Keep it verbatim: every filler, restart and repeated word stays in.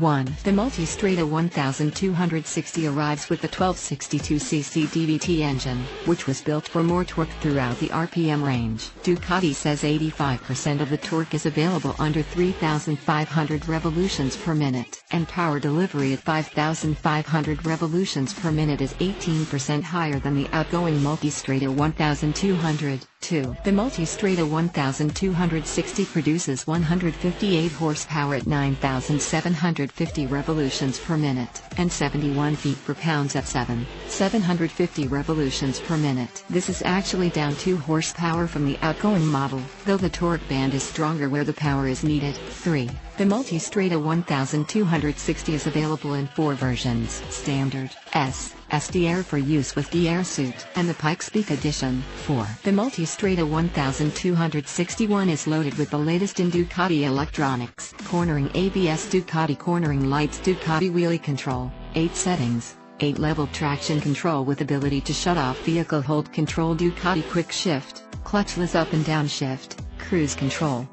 one. The Multistrada twelve sixty arrives with the twelve sixty-two c c D V T engine, which was built for more torque throughout the R P M range. Ducati says eighty-five percent of the torque is available under three thousand five hundred revolutions per minute, and power delivery at five thousand five hundred revolutions per minute is eighteen percent higher than the outgoing Multistrada twelve hundred. two. The Multistrada twelve sixty produces one hundred fifty-eight horsepower at nine thousand seven hundred fifty revolutions per minute, and seventy-one feet per pound at seven thousand seven hundred fifty revolutions per minute. This is actually down two horsepower from the outgoing model, though the torque band is stronger where the power is needed. three. The Multistrada twelve sixty is available in four versions: Standard, S, S D Air for use with the Air Suit, and the Pike Speak Edition. four. The Multistrada twelve sixty-one is loaded with the latest in Ducati electronics: Cornering A B S, Ducati Cornering Lights, Ducati Wheelie Control, eight settings, eight level Traction Control with ability to shut off, Vehicle Hold Control, Ducati Quick Shift, clutchless up and down shift, Cruise Control,